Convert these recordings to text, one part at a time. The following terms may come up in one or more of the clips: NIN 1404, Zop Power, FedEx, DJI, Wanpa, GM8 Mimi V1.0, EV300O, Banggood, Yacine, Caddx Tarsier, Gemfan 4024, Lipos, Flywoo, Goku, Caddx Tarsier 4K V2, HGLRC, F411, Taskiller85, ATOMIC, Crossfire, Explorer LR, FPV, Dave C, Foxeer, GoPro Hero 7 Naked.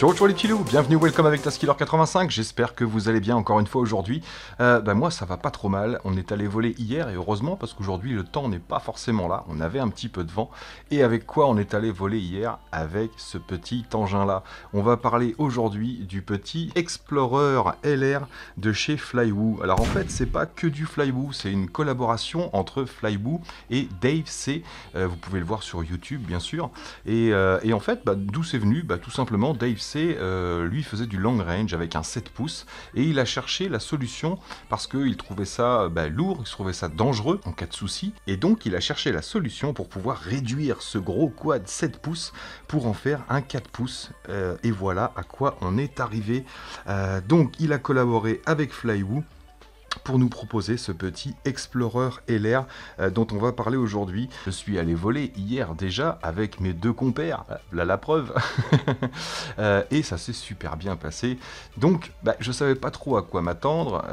Ciao les petits loups, bienvenue, welcome avec Taskiller85, j'espère que vous allez bien encore une fois aujourd'hui. Moi ça va pas trop mal, on est allé voler hier et heureusement parce qu'aujourd'hui le temps n'est pas forcément là, on avait un petit peu de vent. Et avec quoi on est allé voler hier? Avec ce petit engin là. On va parler aujourd'hui du petit Explorer LR de chez Flywoo. Alors en fait c'est pas que du Flywoo, c'est une collaboration entre Flywoo et Dave C. Vous pouvez le voir sur YouTube bien sûr. Et en fait d'où c'est venu? Tout simplement Dave C. Lui faisait du long range avec un 7 pouces et il a cherché la solution parce qu'il trouvait ça lourd, il trouvait ça dangereux en cas de souci, et donc il a cherché la solution pour pouvoir réduire ce gros quad 7 pouces pour en faire un 4 pouces et voilà à quoi on est arrivé. Donc il a collaboré avec Flywoo pour nous proposer ce petit Explorer LR dont on va parler aujourd'hui. Je suis allé voler hier déjà avec mes deux compères, là la preuve, et ça s'est super bien passé. Donc je savais pas trop à quoi m'attendre,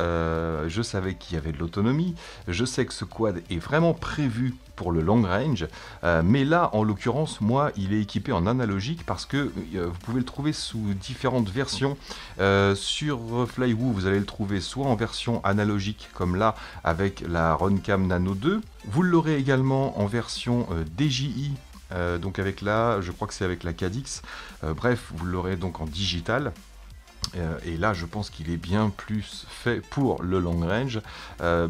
je savais qu'il y avait de l'autonomie, je sais que ce quad est vraiment prévu pour le long range, mais là en l'occurrence moi il est équipé en analogique parce que vous pouvez le trouver sous différentes versions. Sur Flywoo vous allez le trouver soit en version analogique comme là avec la Runcam nano 2, vous l'aurez également en version DJI, donc avec la, je crois que c'est avec la Caddx, bref vous l'aurez donc en digital. Et là je pense qu'il est bien plus fait pour le long range.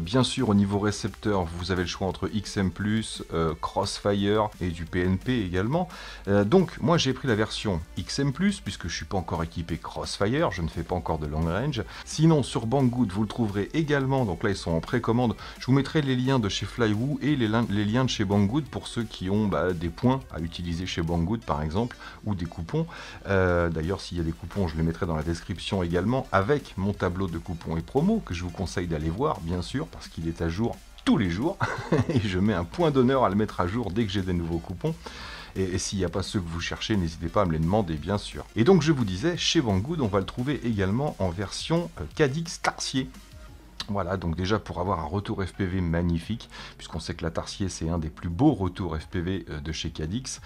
Bien sûr au niveau récepteur vous avez le choix entre XM+, Crossfire et du PNP également. Donc moi j'ai pris la version XM+, puisque je suis pas encore équipé Crossfire, je ne fais pas encore de long range. Sinon sur Banggood vous le trouverez également, donc là ils sont en précommande. Je vous mettrai les liens de chez Flywoo et les liens de chez Banggood pour ceux qui ont des points à utiliser chez Banggood par exemple, ou des coupons. D'ailleurs s'il y a des coupons je les mettrai dans la description également, avec mon tableau de coupons et promos que je vous conseille d'aller voir bien sûr parce qu'il est à jour tous les jours et je mets un point d'honneur à le mettre à jour dès que j'ai des nouveaux coupons. Et s'il n'y a pas ceux que vous cherchez, n'hésitez pas à me les demander bien sûr. Et donc je vous disais, chez Banggood on va le trouver également en version Caddx Tarsier. Voilà, donc déjà pour avoir un retour FPV magnifique, puisqu'on sait que la Tarsier c'est un des plus beaux retours FPV de chez Caddx,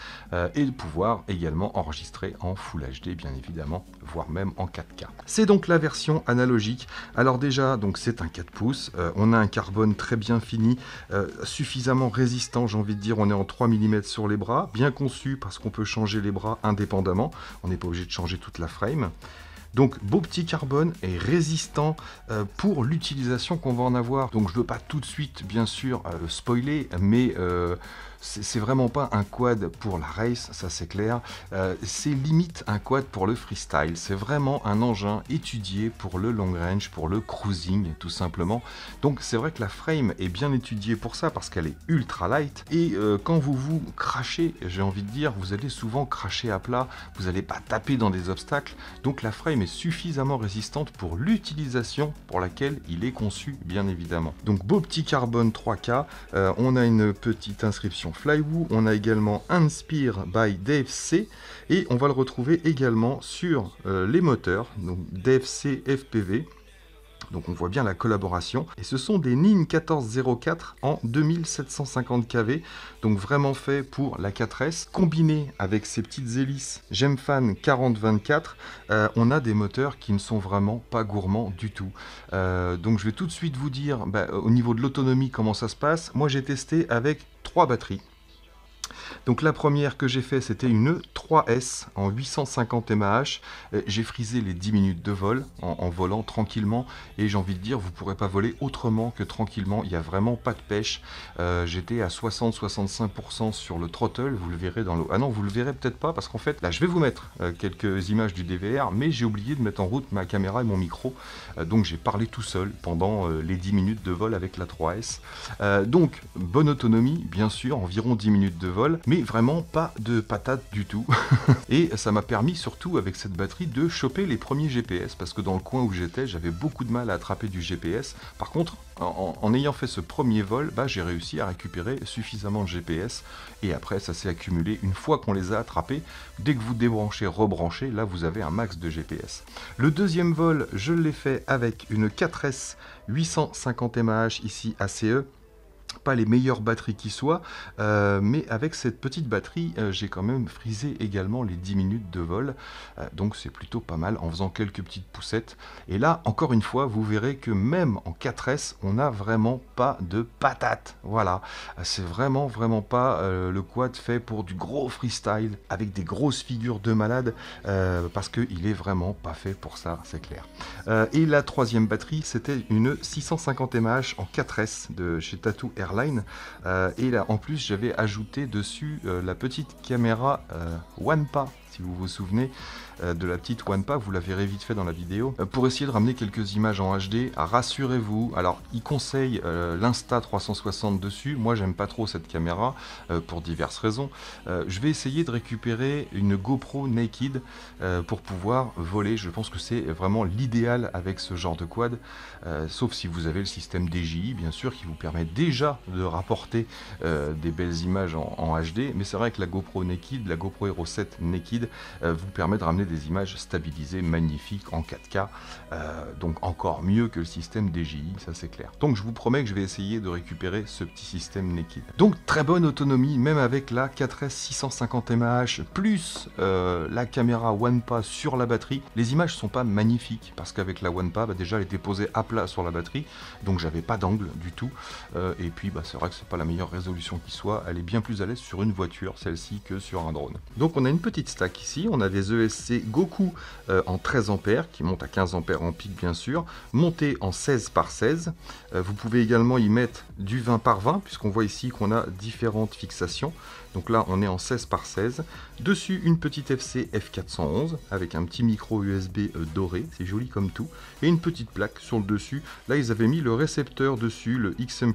et de pouvoir également enregistrer en Full HD bien évidemment, voire même en 4K. C'est donc la version analogique. Alors déjà, donc c'est un 4 pouces, on a un carbone très bien fini, suffisamment résistant, j'ai envie de dire, on est en 3 mm sur les bras, bien conçu parce qu'on peut changer les bras indépendamment, on n'est pas obligé de changer toute la frame. Donc beau petit carbone et résistant pour l'utilisation qu'on va en avoir. Donc je ne veux pas tout de suite bien sûr spoiler, mais c'est vraiment pas un quad pour la race, ça c'est clair. C'est limite un quad pour le freestyle. C'est vraiment un engin étudié pour le long range, pour le cruising tout simplement. Donc c'est vrai que la frame est bien étudiée pour ça parce qu'elle est ultra light. Et quand vous crachez, j'ai envie de dire, vous allez souvent cracher à plat, vous n'allez pas taper dans des obstacles. Donc la frame est suffisamment résistante pour l'utilisation pour laquelle il est conçu bien évidemment. Donc beau petit carbone 3K, on a une petite inscription Flywoo, on a également Inspire by Dave C et on va le retrouver également sur les moteurs, donc Dave C FPV. Donc on voit bien la collaboration. Et ce sont des NIN 1404 en 2750 kV. Donc vraiment fait pour la 4S. Combiné avec ces petites hélices Gemfan 4024, on a des moteurs qui ne sont vraiment pas gourmands du tout. Donc je vais tout de suite vous dire au niveau de l'autonomie comment ça se passe. Moi j'ai testé avec 3 batteries. Donc la première que j'ai fait c'était une 3S en 850 mAh, j'ai frisé les 10 minutes de vol en volant tranquillement et j'ai envie de dire vous ne pourrez pas voler autrement que tranquillement, il n'y a vraiment pas de pêche. J'étais à 60-65% sur le throttle, vous le verrez dans l'eau. Ah non, vous le verrez peut-être pas parce qu'en fait là je vais vous mettre quelques images du DVR mais j'ai oublié de mettre en route ma caméra et mon micro, donc j'ai parlé tout seul pendant les 10 minutes de vol avec la 3S. Donc bonne autonomie bien sûr, environ 10 minutes de vol, mais vraiment pas de patate du tout. Et ça m'a permis surtout avec cette batterie de choper les premiers GPS parce que dans le coin où j'étais j'avais beaucoup de mal à attraper du GPS. Par contre en ayant fait ce premier vol j'ai réussi à récupérer suffisamment de GPS et après ça s'est accumulé. Une fois qu'on les a attrapés, dès que vous débranchez, rebranchez, là vous avez un max de GPS. Le deuxième vol je l'ai fait avec une 4S 850 mAh ici ACE pas les meilleures batteries qui soient, mais avec cette petite batterie, j'ai quand même frisé également les 10 minutes de vol, donc c'est plutôt pas mal en faisant quelques petites poussettes. Et là, encore une fois, vous verrez que même en 4S, on n'a vraiment pas de patate. Voilà, c'est vraiment pas le quad fait pour du gros freestyle avec des grosses figures de malade, parce qu'il est vraiment pas fait pour ça, c'est clair. Et la troisième batterie, c'était une 650 mAh en 4S de chez Tattu Airline, et là en plus j'avais ajouté dessus la petite caméra Wanpa, si vous vous souvenez de la petite Wanpa, vous la verrez vite fait dans la vidéo, pour essayer de ramener quelques images en HD. Rassurez-vous, alors il conseille l'Insta360 dessus, moi j'aime pas trop cette caméra pour diverses raisons. Je vais essayer de récupérer une GoPro Naked pour pouvoir voler, je pense que c'est vraiment l'idéal avec ce genre de quad, sauf si vous avez le système DJI bien sûr qui vous permet déjà de rapporter des belles images en HD, mais c'est vrai que la GoPro Naked, la GoPro Hero 7 Naked, vous permet de ramener des images stabilisées magnifiques en 4K, donc encore mieux que le système DJI, ça c'est clair. Donc je vous promets que je vais essayer de récupérer ce petit système Naked. Donc très bonne autonomie même avec la 4S 650 mAh plus la caméra Wanpa sur la batterie. Les images sont pas magnifiques parce qu'avec la Wanpa, déjà elle était posée à plat sur la batterie, donc j'avais pas d'angle du tout, et puis c'est vrai que c'est pas la meilleure résolution qui soit, elle est bien plus à l'aise sur une voiture celle-ci que sur un drone. Donc on a une petite station. Ici, on a des ESC Goku en 13 ampères qui montent à 15 ampères en pic bien sûr, montés en 16 par 16. Vous pouvez également y mettre du 20 par 20, puisqu'on voit ici qu'on a différentes fixations. Donc là on est en 16 par 16, dessus une petite FC F411 avec un petit micro USB doré, c'est joli comme tout, et une petite plaque sur le dessus. Là ils avaient mis le récepteur dessus, le XM+,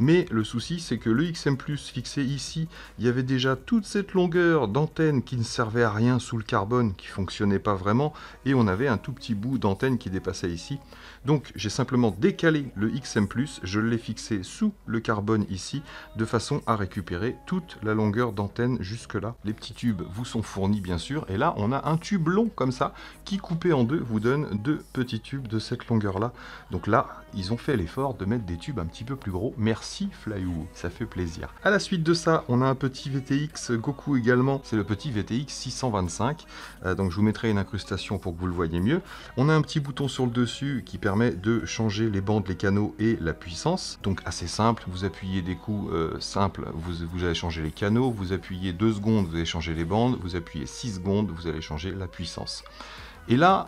mais le souci c'est que le XM+, fixé ici, il y avait déjà toute cette longueur d'antenne qui ne servait à rien sous le carbone, qui fonctionnait pas vraiment, et on avait un tout petit bout d'antenne qui dépassait ici. Donc j'ai simplement décalé le XM+, je l'ai fixé sous le carbone ici, de façon à récupérer toute la longueur d'antenne jusque là. Les petits tubes vous sont fournis bien sûr, et là on a un tube long comme ça, qui coupé en deux vous donne deux petits tubes de cette longueur là. Donc là ils ont fait l'effort de mettre des tubes un petit peu plus gros, merci Flywoo, ça fait plaisir. À la suite de ça on a un petit VTX Goku également, c'est le petit VTX 625, donc je vous mettrai une incrustation pour que vous le voyez mieux. On a un petit bouton sur le dessus qui permet de changer les bandes, les canaux et la puissance, donc assez simple, vous appuyez des coups simples, vous allez changer les canaux, vous appuyez 2 secondes, vous allez changer les bandes, vous appuyez 6 secondes, vous allez changer la puissance. Et là,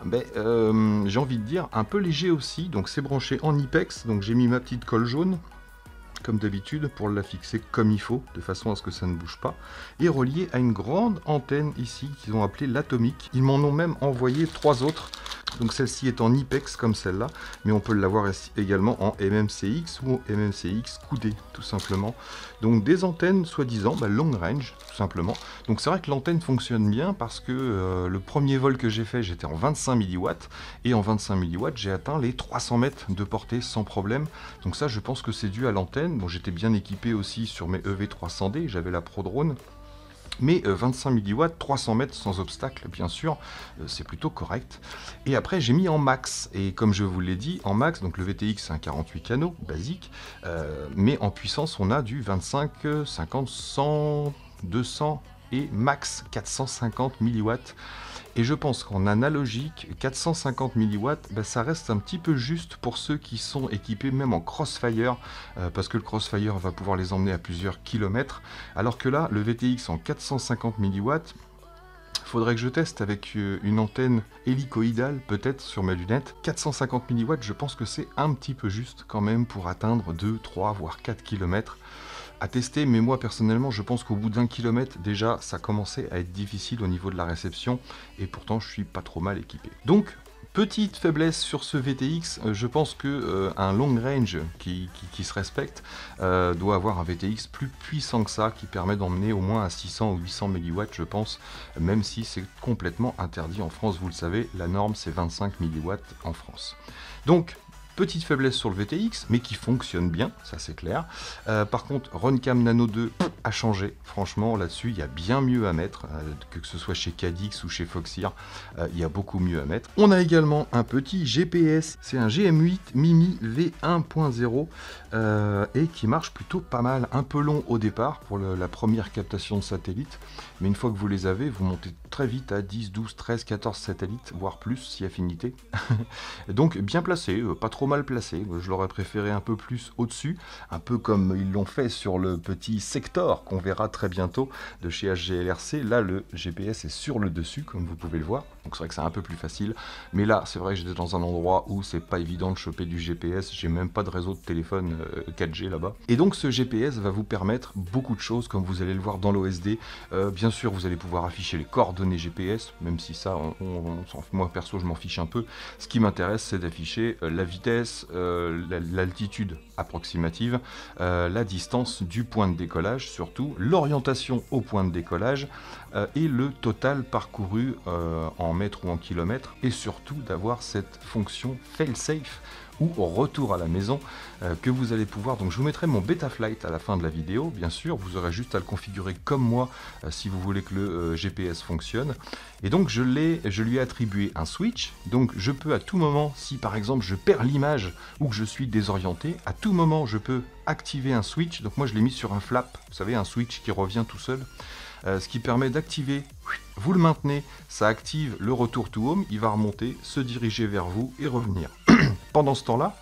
j'ai envie de dire, un peu léger aussi, donc c'est branché en IPEX, donc j'ai mis ma petite colle jaune, comme d'habitude, pour la fixer comme il faut, de façon à ce que ça ne bouge pas, et relié à une grande antenne ici, qu'ils ont appelée l'atomique. Ils m'en ont même envoyé 3 autres, donc celle-ci est en IPEX comme celle-là, mais on peut l'avoir également en MMCX ou en MMCX coudé, tout simplement. Donc des antennes soi-disant long range, tout simplement. Donc c'est vrai que l'antenne fonctionne bien parce que le premier vol que j'ai fait, j'étais en 25 mW, et en 25 mW, j'ai atteint les 300 mètres de portée sans problème. Donc ça, je pense que c'est dû à l'antenne. Bon, j'étais bien équipé aussi sur mes EV300D, j'avais la ProDrone. Mais 25 mW, 300 mètres sans obstacle, bien sûr, c'est plutôt correct. Et après, j'ai mis en max, et comme je vous l'ai dit, en max, donc le VTX, c'est un 48 canaux, basique, mais en puissance, on a du 25, 50, 100, 200 et max 450 mW. Et je pense qu'en analogique, 450 mW, ça reste un petit peu juste pour ceux qui sont équipés même en Crossfire, parce que le Crossfire va pouvoir les emmener à plusieurs kilomètres, alors que là, le VTX en 450 mW, faudrait que je teste avec une antenne hélicoïdale, peut-être, sur ma lunette. 450 mW, je pense que c'est un petit peu juste quand même pour atteindre 2, 3, voire 4 kilomètres. À tester, mais moi personnellement je pense qu'au bout d'un kilomètre déjà ça commençait à être difficile au niveau de la réception, et pourtant je suis pas trop mal équipé. Donc petite faiblesse sur ce VTX, je pense que un long range qui se respecte doit avoir un VTX plus puissant que ça, qui permet d'emmener au moins à 600 ou 800 mW je pense, même si c'est complètement interdit en France, vous le savez, la norme c'est 25 mW en France. Donc Petite faiblesse sur le VTX, mais qui fonctionne bien, ça c'est clair. Par contre, Runcam nano 2 a changé. Franchement, là-dessus, il y a bien mieux à mettre. Que ce soit chez Caddx ou chez Foxeer, il y a beaucoup mieux à mettre. On a également un petit GPS. C'est un GM8 Mimi V1.0 et qui marche plutôt pas mal. Un peu long au départ pour la première captation de satellite. Mais une fois que vous les avez, vous montez très vite à 10, 12, 13, 14 satellites, voire plus si affinité. Donc bien placé, pas trop mal placé. Je l'aurais préféré un peu plus au-dessus, un peu comme ils l'ont fait sur le petit Sector qu'on verra très bientôt de chez HGLRC. Là, le GPS est sur le dessus, comme vous pouvez le voir. Donc c'est vrai que c'est un peu plus facile. Mais là, c'est vrai que j'étais dans un endroit où c'est pas évident de choper du GPS. J'ai même pas de réseau de téléphone 4G là-bas. Et donc ce GPS va vous permettre beaucoup de choses, comme vous allez le voir dans l'OSD. Bien sûr, vous allez pouvoir afficher les coordonnées GPS, même si ça, moi perso, je m'en fiche un peu. Ce qui m'intéresse, c'est d'afficher la vitesse, l'altitude approximative, la distance du point de décollage, surtout l'orientation au point de décollage et le total parcouru en mètres ou en kilomètres, et surtout d'avoir cette fonction fail-safe ou retour à la maison que vous allez pouvoir. Donc je vous mettrai mon Betaflight à la fin de la vidéo, bien sûr, vous aurez juste à le configurer comme moi si vous voulez que le GPS fonctionne. Et donc je lui ai attribué un switch, donc je peux à tout moment, si par exemple je perds l'image ou que je suis désorienté, à tout moment je peux activer un switch. Donc moi je l'ai mis sur un flap, vous savez, un switch qui revient tout seul, ce qui permet d'activer. Vous le maintenez, ça active le retour to home, il va remonter, se diriger vers vous et revenir. Pendant ce temps-là,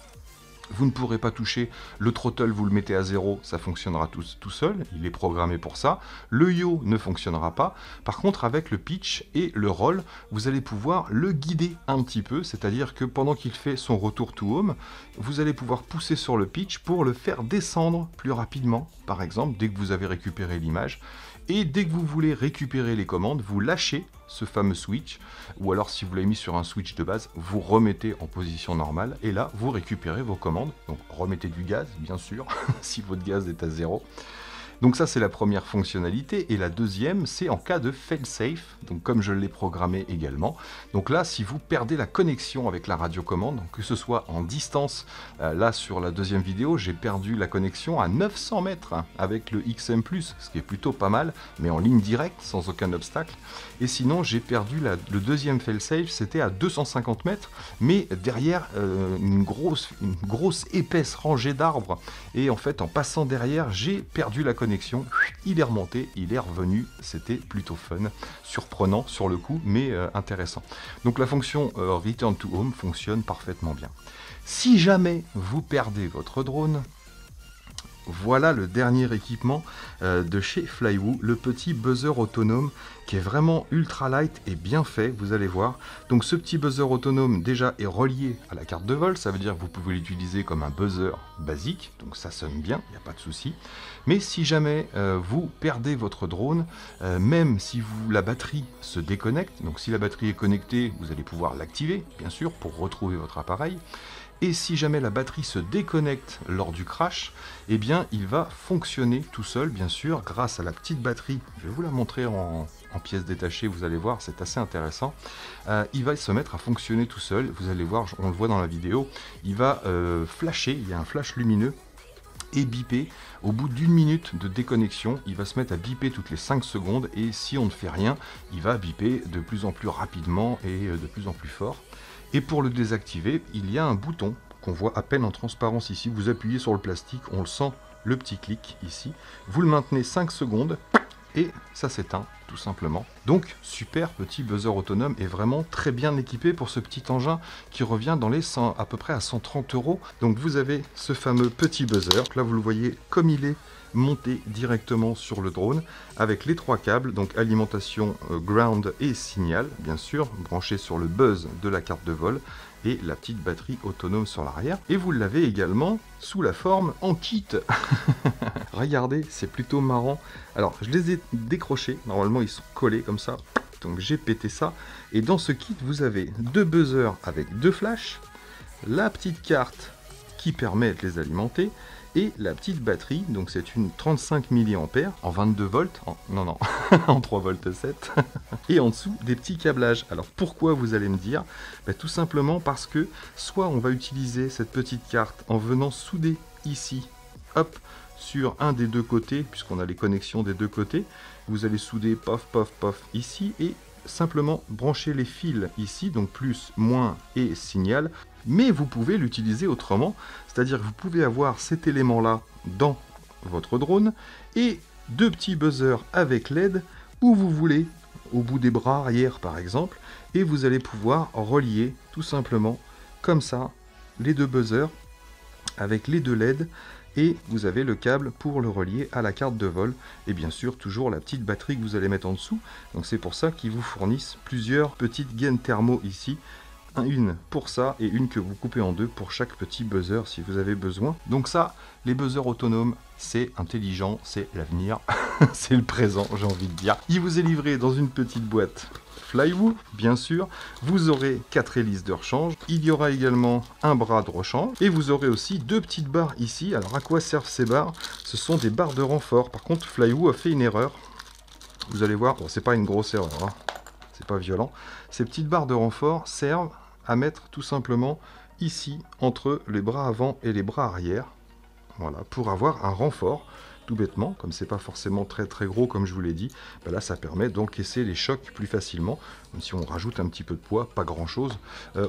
vous ne pourrez pas toucher le throttle, vous le mettez à 0, ça fonctionnera tout seul, il est programmé pour ça. Le yaw ne fonctionnera pas. Par contre, avec le pitch et le roll, vous allez pouvoir le guider un petit peu, c'est-à-dire que pendant qu'il fait son retour to home, vous allez pouvoir pousser sur le pitch pour le faire descendre plus rapidement, par exemple, dès que vous avez récupéré l'image. Et dès que vous voulez récupérer les commandes, vous lâchez ce fameux switch, ou alors si vous l'avez mis sur un switch de base, vous remettez en position normale, et là, vous récupérez vos commandes. Donc remettez du gaz, bien sûr, si votre gaz est à 0. Donc ça, c'est la première fonctionnalité, et la deuxième, c'est en cas de fail-safe, donc comme je l'ai programmé également. Donc là, si vous perdez la connexion avec la radiocommande, que ce soit en distance, là sur la deuxième vidéo, j'ai perdu la connexion à 900 mètres avec le XM+, ce qui est plutôt pas mal, mais en ligne directe, sans aucun obstacle. Et sinon, j'ai perdu le deuxième fail-safe, c'était à 250 mètres, mais derrière une grosse épaisse rangée d'arbres, et en fait, en passant derrière, j'ai perdu la connexion. Il est remonté, il est revenu, c'était plutôt fun, surprenant sur le coup, mais intéressant. Donc la fonction Return to Home fonctionne parfaitement bien. Si jamais vous perdez votre drone, voilà le dernier équipement de chez Flywoo, le petit buzzer autonome qui est vraiment ultra light et bien fait, vous allez voir. Donc ce petit buzzer autonome déjà est relié à la carte de vol, ça veut dire que vous pouvez l'utiliser comme un buzzer basique, donc ça sonne bien, il n'y a pas de souci. Mais si jamais vous perdez votre drone, même si la batterie se déconnecte, donc si la batterie est connectée, vous allez pouvoir l'activer, bien sûr, pour retrouver votre appareil. Et si jamais la batterie se déconnecte lors du crash, eh bien il va fonctionner tout seul, bien sûr, grâce à la petite batterie. Je vais vous la montrer en pièces détachées, vous allez voir, c'est assez intéressant. Il va se mettre à fonctionner tout seul, vous allez voir, on le voit dans la vidéo, il va flasher, il y a un flash lumineux, et biper. Au bout d'une minute de déconnexion, il va se mettre à biper toutes les 5 secondes, et si on ne fait rien, il va biper de plus en plus rapidement et de plus en plus fort. Et pour le désactiver, il y a un bouton qu'on voit à peine en transparence ici. Vous appuyez sur le plastique, on le sent, le petit clic ici. Vous le maintenez 5 secondes et ça s'éteint, tout simplement. Donc, super petit buzzer autonome et vraiment très bien équipé pour ce petit engin qui revient dans les 100, à peu près à 130 €. Donc, vous avez ce fameux petit buzzer. Là, vous le voyez comme il est monté directement sur le drone avec les 3 câbles, donc alimentation, ground et signal, bien sûr, branché sur le buzz de la carte de vol et la petite batterie autonome sur l'arrière. Et vous l'avez également sous la forme en kit. Regardez, c'est plutôt marrant. Alors, je les ai décrochés. Normalement, ils sont collés comme ça. Donc, j'ai pété ça. Et dans ce kit, vous avez 2 buzzers avec 2 flashs, la petite carte qui permet de les alimenter, et la petite batterie, donc c'est une 35 mAh en 22 volts, en 3,7 volts, et en dessous des petits câblages. Alors pourquoi, vous allez me dire? Bah, tout simplement parce que soit on va utiliser cette petite carte en venant souder ici, hop, sur un des deux côtés, puisqu'on a les connexions des deux côtés, vous allez souder pof, pof, pof ici, et simplement brancher les fils ici, donc plus, moins et signal. Mais vous pouvez l'utiliser autrement, c'est-à-dire que vous pouvez avoir cet élément-là dans votre drone et deux petits buzzers avec LED où vous voulez, au bout des bras arrière par exemple, et vous allez pouvoir relier tout simplement comme ça les deux buzzers avec les deux LED, et vous avez le câble pour le relier à la carte de vol, et bien sûr toujours la petite batterie que vous allez mettre en dessous. Donc c'est pour ça qu'ils vous fournissent plusieurs petites gaines thermo ici, une pour ça et une que vous coupez en deux pour chaque petit buzzer si vous avez besoin. Donc ça, les buzzers autonomes, c'est intelligent, c'est l'avenir, c'est le présent, j'ai envie de dire. Il vous est livré dans une petite boîte Flywoo, bien sûr. Vous aurez 4 hélices de rechange, il y aura également un bras de rechange, et vous aurez aussi deux petites barres ici. Alors à quoi servent ces barres? Ce sont des barres de renfort. Par contre, Flywoo a fait une erreur, vous allez voir. Bon, c'est pas une grosse erreur, hein. C'est pas violent. Ces petites barres de renfort servent à mettre tout simplement ici entre les bras avant et les bras arrière, voilà, pour avoir un renfort tout bêtement. Comme c'est pas forcément très gros, comme je vous l'ai dit, ben là ça permet d'encaisser les chocs plus facilement, même si on rajoute un petit peu de poids, pas grand chose.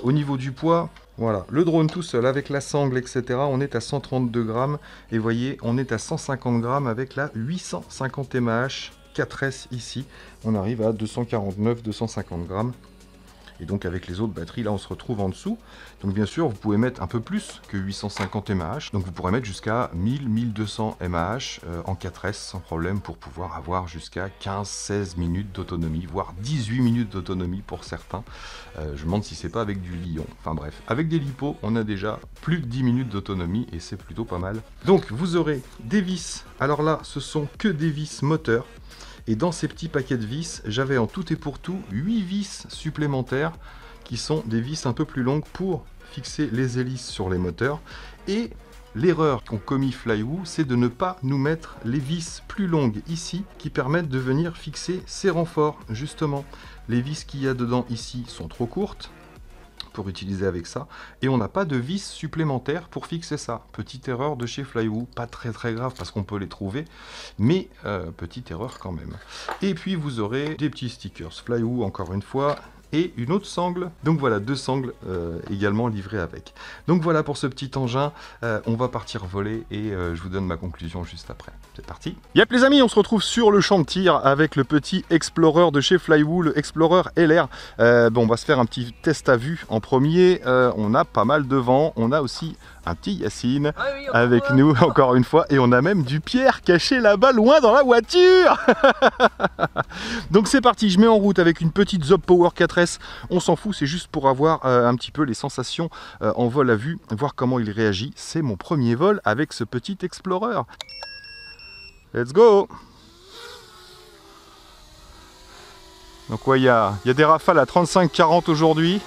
Au niveau du poids, voilà, le drone tout seul avec la sangle etc, on est à 132 grammes, et voyez, on est à 150 grammes avec la 850 mAh 4S ici, on arrive à 249-250 grammes. Et donc avec les autres batteries, là on se retrouve en dessous. Donc bien sûr, vous pouvez mettre un peu plus que 850 mAh. Donc vous pourrez mettre jusqu'à 1000-1200 mAh en 4S sans problème, pour pouvoir avoir jusqu'à 15-16 minutes d'autonomie, voire 18 minutes d'autonomie pour certains. Je me demande si c'est pas avec du lion. Enfin bref, avec des lipos, on a déjà plus de 10 minutes d'autonomie et c'est plutôt pas mal. Donc vous aurez des vis. Alors là, ce sont que des vis moteurs. Et dans ces petits paquets de vis, j'avais en tout et pour tout 8 vis supplémentaires qui sont des vis un peu plus longues pour fixer les hélices sur les moteurs. Et l'erreur qu'ont commis Flywoo, c'est de ne pas nous mettre les vis plus longues ici qui permettent de venir fixer ces renforts justement. Les vis qu'il y a dedans ici sont trop courtes pour utiliser avec ça, et on n'a pas de vis supplémentaires pour fixer ça. Petite erreur de chez Flywoo, pas très grave parce qu'on peut les trouver, mais petite erreur quand même. Et puis vous aurez des petits stickers Flywoo encore une fois, et une autre sangle. Donc voilà, deux sangles également livrées avec. Donc voilà pour ce petit engin, on va partir voler, et je vous donne ma conclusion juste après. C'est parti. Yep les amis, on se retrouve sur le champ de tir avec le petit Explorer de chez Flywoo, le Explorer LR. Bon, on va se faire un petit test à vue en premier. On a pas mal de vent, on a aussi un petit Yacine avec nous encore une fois, et on a même du Pierre caché là-bas loin dans la voiture. Donc c'est parti, je mets en route avec une petite Zop Power 4S, on s'en fout, c'est juste pour avoir un petit peu les sensations en vol à vue, voir comment il réagit. C'est mon premier vol avec ce petit Explorer. Let's go. Donc ouais, il y a des rafales à 35-40 aujourd'hui.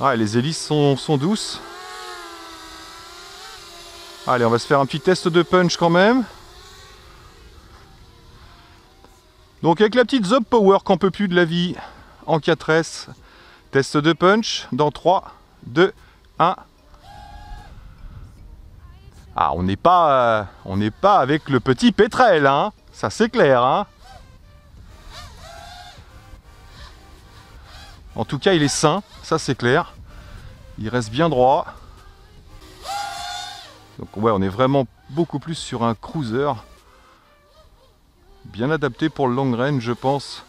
Ah, les hélices sont douces. Allez, on va se faire un petit test de punch quand même. Donc avec la petite Zop Power qu'on peut plus de la vie en 4S. Test de punch dans 3, 2, 1. Ah, on n'est pas avec le petit pétrel, hein. Ça c'est clair, hein. En tout cas, il est sain, ça c'est clair. Il reste bien droit. Donc ouais, on est vraiment beaucoup plus sur un cruiser. Bien adapté pour le long range, je pense.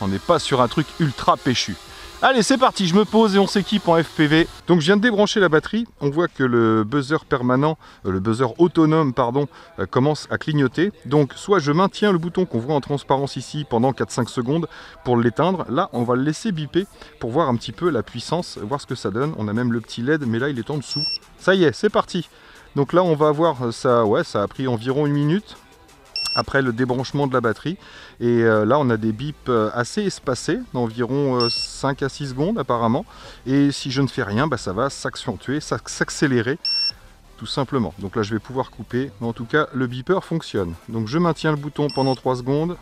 On n'est pas sur un truc ultra péchu. Allez, c'est parti, je me pose et on s'équipe en FPV. Donc je viens de débrancher la batterie, on voit que le buzzer permanent, le buzzer autonome pardon, commence à clignoter. Donc soit je maintiens le bouton qu'on voit en transparence ici pendant 4-5 secondes pour l'éteindre. Là on va le laisser biper pour voir un petit peu la puissance, voir ce que ça donne. On a même le petit LED, mais là il est en dessous. Ça y est, c'est parti. Donc là on va avoir ça, ouais, ça a pris environ 1 minute. après le débranchement de la batterie. Et là on a des bips assez espacés d'environ 5 à 6 secondes apparemment, et si je ne fais rien, bah, ça va s'accentuer, s'accélérer tout simplement. Donc là je vais pouvoir couper, mais en tout cas le beeper fonctionne. Donc je maintiens le bouton pendant 3 secondes,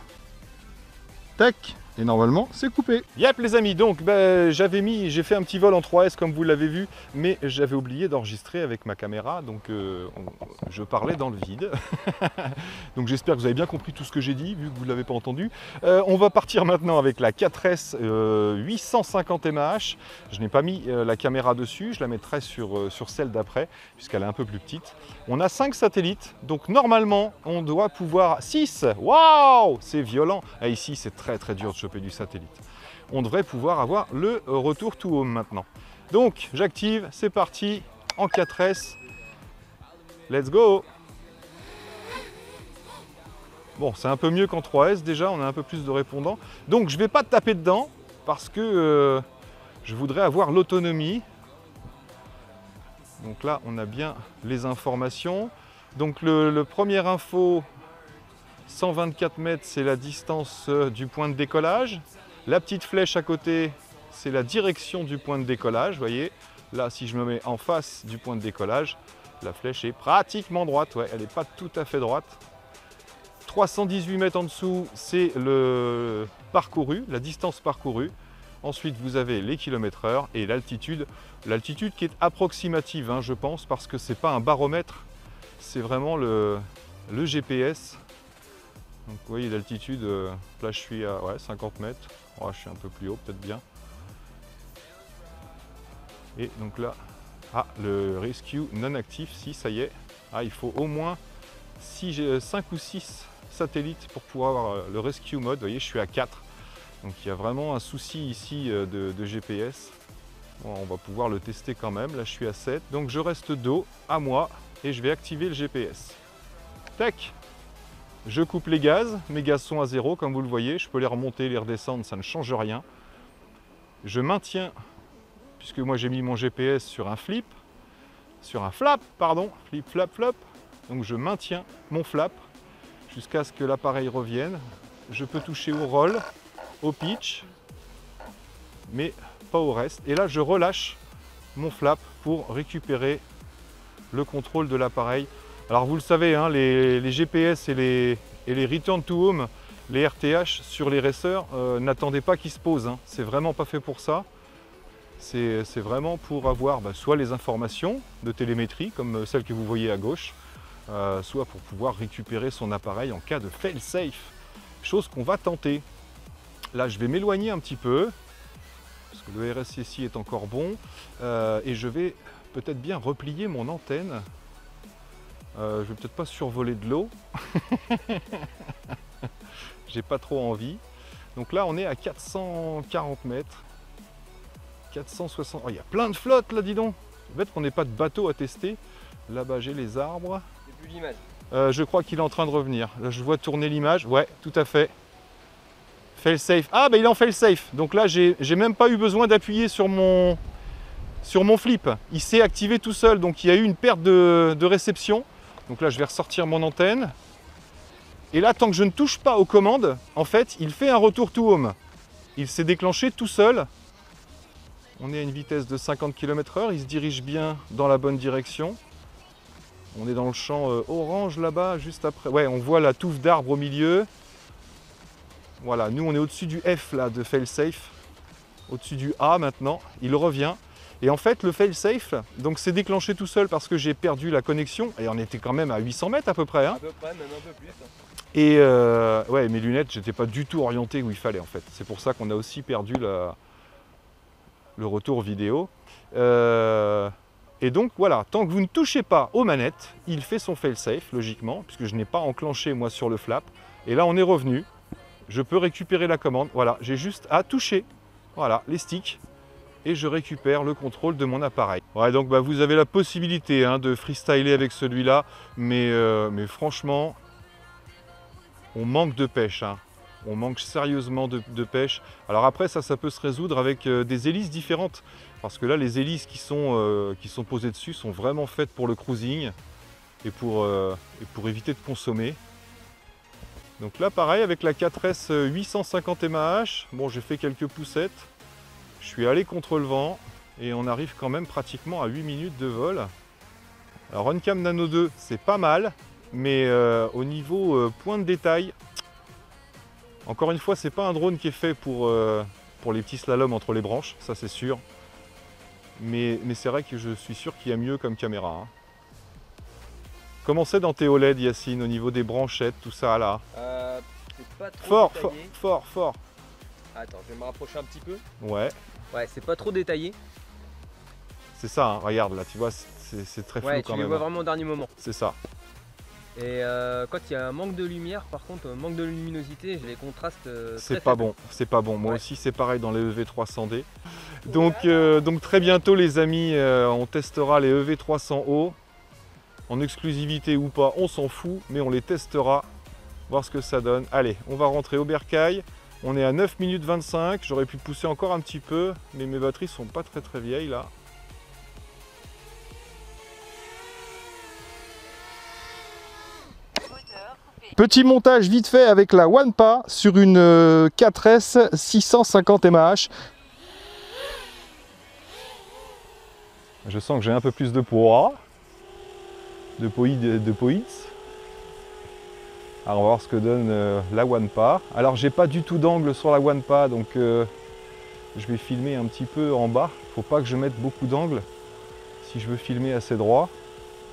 tac, et normalement c'est coupé. Yep les amis, donc bah, j'ai fait un petit vol en 3S comme vous l'avez vu, mais j'avais oublié d'enregistrer avec ma caméra, donc je parlais dans le vide. Donc j'espère que vous avez bien compris tout ce que j'ai dit, vu que vous ne l'avez pas entendu. On va partir maintenant avec la 4S 850 mAh. Je n'ai pas mis la caméra dessus, je la mettrai sur celle d'après, puisqu'elle est un peu plus petite. On a 5 satellites, donc normalement on doit pouvoir... 6 ! Waouh ! C'est violent. Et ici c'est très très dur de choper du satellite. On devrait pouvoir avoir le retour to home maintenant. Donc j'active, c'est parti, en 4S, let's go. Bon, c'est un peu mieux qu'en 3S déjà, on a un peu plus de répondants. Donc je vais pas taper dedans parce que je voudrais avoir l'autonomie. Donc là on a bien les informations. Donc le premier info, 124 mètres, c'est la distance du point de décollage. La petite flèche à côté, c'est la direction du point de décollage. Vous voyez, là, si je me mets en face du point de décollage, la flèche est pratiquement droite. Ouais, elle n'est pas tout à fait droite. 318 mètres en dessous, c'est le parcouru, la distance parcourue. Ensuite, vous avez les km/h et l'altitude. L'altitude qui est approximative, hein, je pense, parce que ce n'est pas un baromètre, c'est vraiment le GPS. Donc vous voyez l'altitude, là je suis à 50 mètres, oh, je suis un peu plus haut peut-être bien. Et donc là, ah, le rescue non actif, si ça y est, ah, il faut au moins 5 ou 6 satellites pour pouvoir avoir le rescue mode. Vous voyez, je suis à 4, donc il y a vraiment un souci ici de GPS. Bon, on va pouvoir le tester quand même, là je suis à 7, donc je reste dos à moi et je vais activer le GPS. Tac! Je coupe les gaz, mes gaz sont à 0 comme vous le voyez, je peux les remonter, les redescendre, ça ne change rien. Je maintiens, puisque moi j'ai mis mon GPS sur un flip, sur un flap, pardon, flip, flap, flop. Donc je maintiens mon flap jusqu'à ce que l'appareil revienne. Je peux toucher au roll, au pitch, mais pas au reste. Et là je relâche mon flap pour récupérer le contrôle de l'appareil. Alors vous le savez, hein, les GPS et les Return to Home, les RTH sur les racers, n'attendez pas qu'ils se posent. Hein. C'est vraiment pas fait pour ça. C'est vraiment pour avoir soit les informations de télémétrie, comme celle que vous voyez à gauche, soit pour pouvoir récupérer son appareil en cas de fail-safe. Chose qu'on va tenter. Là, je vais m'éloigner un petit peu, parce que le RSSI est encore bon, et je vais peut-être bien replier mon antenne. Je vais peut-être pas survoler de l'eau, j'ai pas trop envie. Donc là on est à 440 mètres, 460, oh, il y a plein de flottes là dis donc, peut-être qu'on n'est pas de bateau à tester. Là-bas j'ai les arbres. J'ai plus l'image. Je crois qu'il est en train de revenir, là je vois tourner l'image, ouais tout à fait. Fail-safe, ah bah il est en fail-safe, donc là j'ai même pas eu besoin d'appuyer sur mon flip, il s'est activé tout seul, donc il y a eu une perte de réception. Donc là, je vais ressortir mon antenne. Et là, tant que je ne touche pas aux commandes, en fait, il fait un retour to home. Il s'est déclenché tout seul. On est à une vitesse de 50 km/h. Il se dirige bien dans la bonne direction. On est dans le champ orange là-bas, juste après. Ouais, on voit la touffe d'arbres au milieu. Voilà, nous, on est au-dessus du F là, de fail-safe. Au-dessus du A maintenant. Il revient. Et en fait, le fail-safe, donc c'est déclenché tout seul parce que j'ai perdu la connexion. Et on était quand même à 800 mètres à peu près. Hein. À peu près, même un peu plus. Et ouais, mes lunettes, j'étais pas du tout orienté où il fallait en fait. C'est pour ça qu'on a aussi perdu le retour vidéo. Et donc voilà, tant que vous ne touchez pas aux manettes, il fait son fail-safe, logiquement, puisque je n'ai pas enclenché moi sur le flap. Et là, on est revenu. Je peux récupérer la commande. Voilà, j'ai juste à toucher. Voilà, les sticks. Et je récupère le contrôle de mon appareil. Ouais, donc bah, vous avez la possibilité hein, de freestyler avec celui-là, mais franchement, on manque de pêche. Hein. On manque sérieusement de pêche. Alors après, ça peut se résoudre avec des hélices différentes, parce que là, les hélices qui sont posées dessus sont vraiment faites pour le cruising et pour éviter de consommer. Donc là pareil avec la 4S 850 mAh, bon j'ai fait quelques poussettes, je suis allé contre le vent et on arrive quand même pratiquement à 8 minutes de vol. Alors Runcam nano 2 c'est pas mal, mais au niveau point de détail, encore une fois c'est pas un drone qui est fait pour les petits slaloms entre les branches, ça c'est sûr. Mais c'est vrai que je suis sûr qu'il y a mieux comme caméra. Hein. Comment c'est dans tes OLED, Yacine, au niveau des branchettes, tout ça là c'est pas trop détaillé. Fort. Attends, je vais me rapprocher un petit peu. Ouais. Ouais, c'est pas trop détaillé. C'est ça, hein, regarde là, tu vois, c'est très flou quand même. Ouais, tu les vois vraiment au dernier moment. C'est ça. Et quand il y a un manque de lumière, par contre, un manque de luminosité, j'ai les contrastes. C'est pas bon, c'est pas bon. Moi aussi, c'est pareil dans les EV300D. Donc très bientôt, les amis, on testera les EV300O. En exclusivité ou pas, on s'en fout, mais on les testera, voir ce que ça donne. Allez, on va rentrer au bercail. On est à 9 minutes 25. J'aurais pu pousser encore un petit peu, mais mes batteries sont pas très vieilles là. Petit montage vite fait avec la Wanpa sur une 4S 650 mAh. Je sens que j'ai un peu plus de poids, de poids. Alors on va voir ce que donne la Wanpa. Alors j'ai pas du tout d'angle sur la Wanpa, donc je vais filmer un petit peu en bas. Faut pas que je mette beaucoup d'angle si je veux filmer assez droit.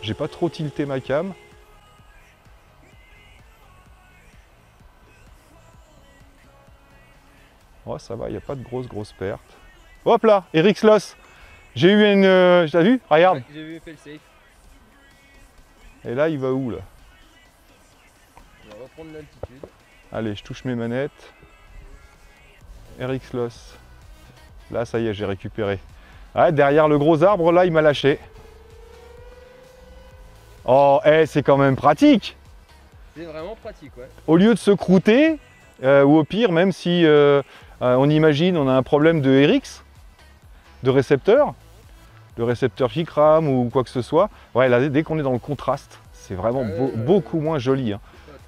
J'ai pas trop tilté ma cam. Oh, ça va, il n'y a pas de grosse perte. Hop là, Eric Sloss. J'ai eu une... t'as vu? Regarde. Ouais, j'ai vu, fait le safe. Et là, il va où, là? On va reprendre l'altitude. Allez, je touche mes manettes. Eric Sloss. Là, ça y est, j'ai récupéré. Ah, derrière le gros arbre, là, il m'a lâché. Oh, c'est quand même pratique. C'est vraiment pratique, ouais. Au lieu de se croûter, ou au pire, même si... on imagine, on a un problème de RX, de récepteur qui crame ou quoi que ce soit. Ouais, là, dès qu'on est dans le contraste, c'est vraiment beaucoup moins joli. Hein.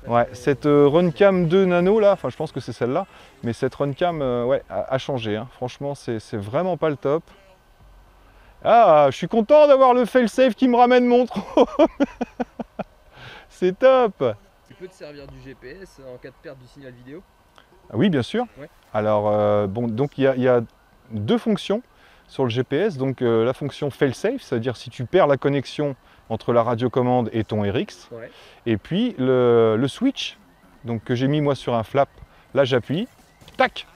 Ouais, cette Runcam 2 Nano, là, enfin, je pense que c'est celle-là, mais cette Runcam, ouais, a changé. Hein. Franchement, c'est vraiment pas le top. Ah, je suis content d'avoir le fail-safe qui me ramène mon trône. C'est top. Tu peux te servir du GPS en cas de perte du signal vidéo? Oui, bien sûr. Ouais. Alors, bon, donc il y a deux fonctions sur le GPS. Donc, la fonction fail-safe, c'est-à-dire si tu perds la connexion entre la radiocommande et ton RX. Ouais. Et puis, le switch, donc, que j'ai mis moi sur un flap, là j'appuie, tac,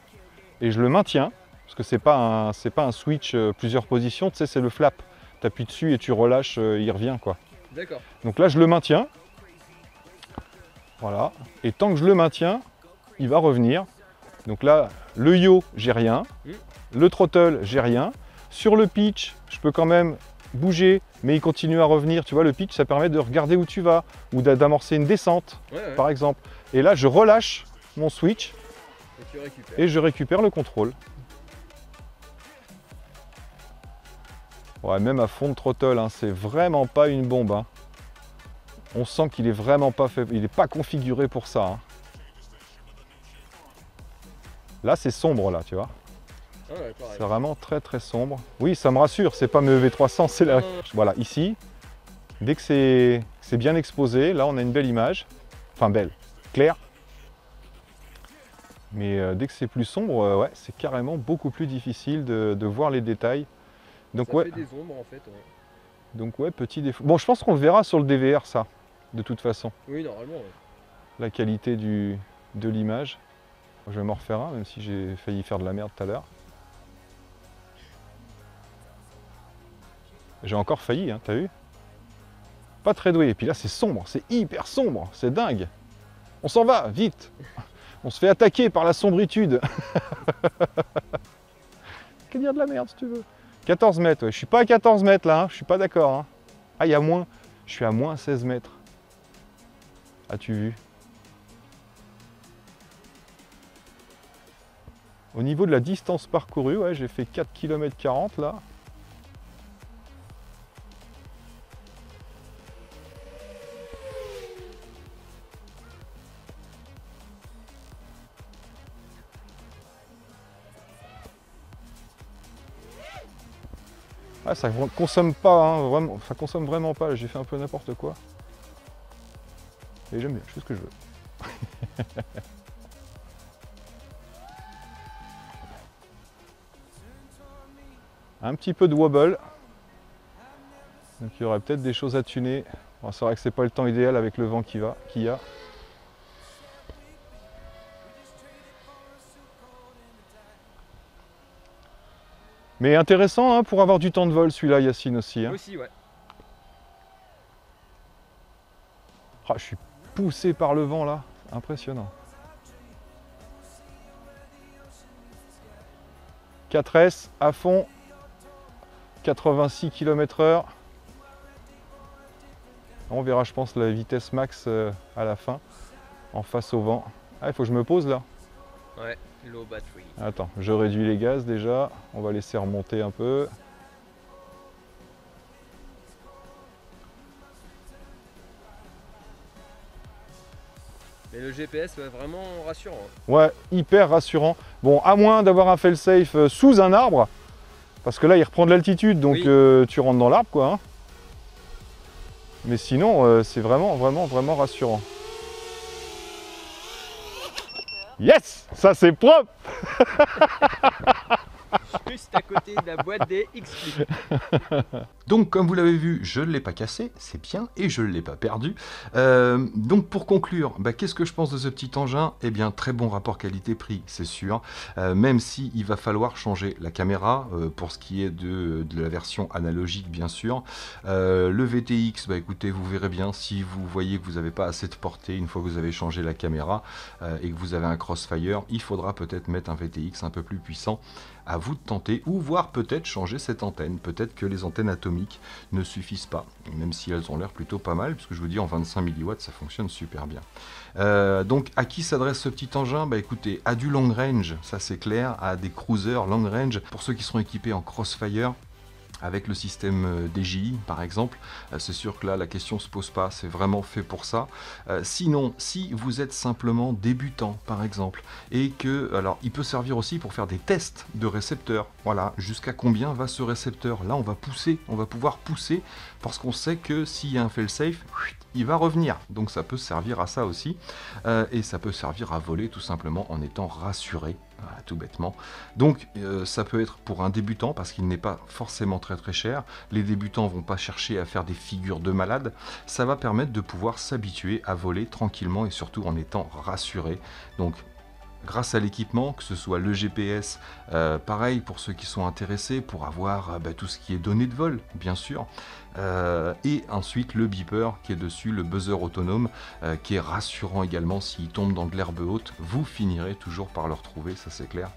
et je le maintiens. Parce que ce n'est pas un switch plusieurs positions, tu sais, c'est le flap. Tu appuies dessus et tu relâches, il revient, quoi. D'accord. Donc là, je le maintiens. Voilà. Et tant que je le maintiens, il va revenir. Donc là, le yo, j'ai rien. Le throttle, j'ai rien. Sur le pitch, je peux quand même bouger, mais il continue à revenir. Tu vois, le pitch, ça permet de regarder où tu vas ou d'amorcer une descente, par exemple. Et là, je relâche mon switch et je récupère le contrôle. Ouais, même à fond de throttle, hein, c'est vraiment pas une bombe. Hein. On sent qu'il est vraiment pas fait, il n'est pas configuré pour ça. Hein. Là, c'est sombre, là, tu vois. Ah ouais, c'est vraiment très sombre. Oui, ça me rassure, c'est pas mes EV300, c'est la... Voilà, ici, dès que c'est bien exposé, là, on a une belle image. Enfin, belle, claire. Mais dès que c'est plus sombre, ouais, c'est carrément beaucoup plus difficile de voir les détails. Donc, ça fait des ombres, en fait. Ouais. Donc, ouais, petit défaut. Bon, je pense qu'on le verra sur le DVR, ça, de toute façon. Oui, normalement, ouais. La qualité de l'image. Je vais m'en refaire un, même si j'ai failli faire de la merde tout à l'heure. J'ai encore failli, hein, t'as vu? Pas très doué. Et puis là, c'est sombre, c'est hyper sombre, c'est dingue. On s'en va, vite. On se fait attaquer par la sombritude. Qu'est-ce dire de la merde, si tu veux? 14 mètres, ouais. Je suis pas à 14 mètres, là, hein. Je suis pas d'accord. Hein. Ah, il y a moins. Je suis à moins 16 mètres. As-tu vu? Au niveau de la distance parcourue, ouais, j'ai fait 4,40 km là. Ouais, ça consomme pas, hein, vraiment, ça consomme vraiment pas. J'ai fait un peu n'importe quoi. Et j'aime bien, je fais ce que je veux. Un petit peu de wobble. Donc il y aurait peut-être des choses à tuner. Bon, c'est vrai que c'est pas le temps idéal avec le vent qu'il y a. Mais intéressant hein, pour avoir du temps de vol celui-là, Yacine aussi. Hein. Aussi, ouais. Ah, je suis poussé par le vent là, impressionnant. 4S à fond, 86 km/h. On verra, je pense, la vitesse max à la fin, en face au vent. Ah, il faut que je me pose là. Ouais, low battery. Attends, je réduis les gaz déjà. On va laisser remonter un peu. Mais le GPS, ouais, vraiment rassurant. Ouais, hyper rassurant. Bon, à moins d'avoir un fail-safe sous un arbre, parce que là, il reprend de l'altitude, donc oui. Tu rentres dans l'arbre, quoi. Hein. Mais sinon, c'est vraiment rassurant. Yes! Ça, c'est propre. Juste à côté de la boîte des X-Flip. Donc comme vous l'avez vu, je ne l'ai pas cassé, c'est bien, et je ne l'ai pas perdu. Donc pour conclure, bah, qu'est-ce que je pense de ce petit engin? Eh bien très bon rapport qualité-prix, c'est sûr, même si il va falloir changer la caméra, pour ce qui est de la version analogique bien sûr. Le VTX, bah écoutez, vous verrez bien si vous voyez que vous n'avez pas assez de portée une fois que vous avez changé la caméra, et que vous avez un Crossfire, il faudra peut-être mettre un VTX un peu plus puissant. À vous de tenter, ou voir peut-être changer cette antenne. Peut-être que les antennes atomiques ne suffisent pas, même si elles ont l'air plutôt pas mal, puisque je vous dis en 25 mW ça fonctionne super bien. Donc à qui s'adresse ce petit engin? Bah écoutez, à du long range, ça c'est clair, à des cruisers long range, pour ceux qui seront équipés en Crossfire, avec le système DJI par exemple, c'est sûr que là la question se pose pas, c'est vraiment fait pour ça. Sinon, si vous êtes simplement débutant par exemple, et que, alors il peut servir aussi pour faire des tests de récepteurs, voilà, jusqu'à combien va ce récepteur, là on va pousser, on va pouvoir pousser, parce qu'on sait que s'il y a un fail-safe, il va revenir, donc ça peut servir à ça aussi, et ça peut servir à voler tout simplement en étant rassuré. Voilà, tout bêtement. Donc ça peut être pour un débutant parce qu'il n'est pas forcément très cher. Les débutants vont pas chercher à faire des figures de malade. Ça va permettre de pouvoir s'habituer à voler tranquillement et surtout en étant rassuré. Donc grâce à l'équipement, que ce soit le GPS, pareil pour ceux qui sont intéressés, pour avoir bah, tout ce qui est données de vol, bien sûr. Et ensuite le beeper qui est dessus, le buzzer autonome, qui est rassurant également s'il tombe dans de l'herbe haute. Vous finirez toujours par le retrouver, ça c'est clair.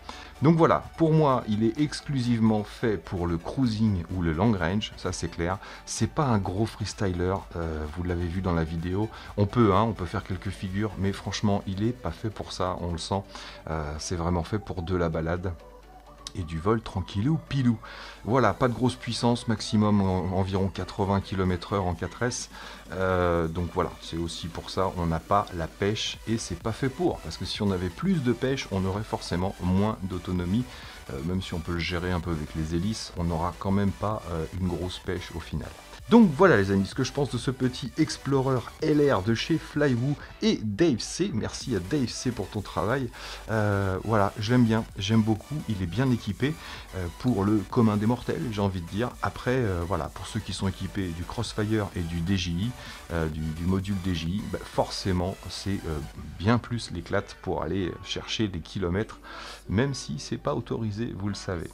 Donc voilà, pour moi, il est exclusivement fait pour le cruising ou le long range, ça c'est clair. C'est pas un gros freestyler, vous l'avez vu dans la vidéo. On peut, hein, on peut faire quelques figures, mais franchement, il est pas fait pour ça, on le sent. C'est vraiment fait pour de la balade et du vol tranquillou pilou. Voilà, pas de grosse puissance, maximum environ 80 km/h en 4S. Donc voilà, c'est aussi pour ça, on n'a pas la pêche et c'est pas fait pour. Parce que si on avait plus de pêche, on aurait forcément moins d'autonomie. Même si on peut le gérer un peu avec les hélices, on n'aura quand même pas une grosse pêche au final. Donc voilà les amis, ce que je pense de ce petit Explorer LR de chez Flywoo et Dave C. Merci à Dave C pour ton travail. Voilà, je l'aime bien, j'aime beaucoup, il est bien équipé pour le commun des mortels, j'ai envie de dire. Après, voilà, pour ceux qui sont équipés du Crossfire et du DJI, du module DJI, bah forcément c'est bien plus l'éclate pour aller chercher des kilomètres, même si c'est pas autorisé, vous le savez.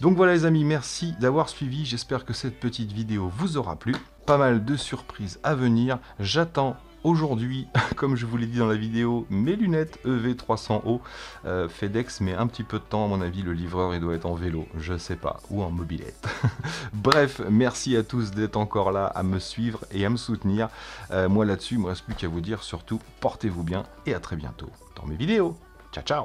Donc voilà les amis, merci d'avoir suivi, j'espère que cette petite vidéo vous aura plu. Pas mal de surprises à venir, j'attends aujourd'hui, comme je vous l'ai dit dans la vidéo, mes lunettes EV300O, FedEx met un petit peu de temps à mon avis, le livreur il doit être en vélo, je sais pas, ou en mobilette. Bref, merci à tous d'être encore là, à me suivre et à me soutenir. Moi là-dessus, il me reste plus qu'à vous dire surtout, portez-vous bien et à très bientôt dans mes vidéos. Ciao, ciao!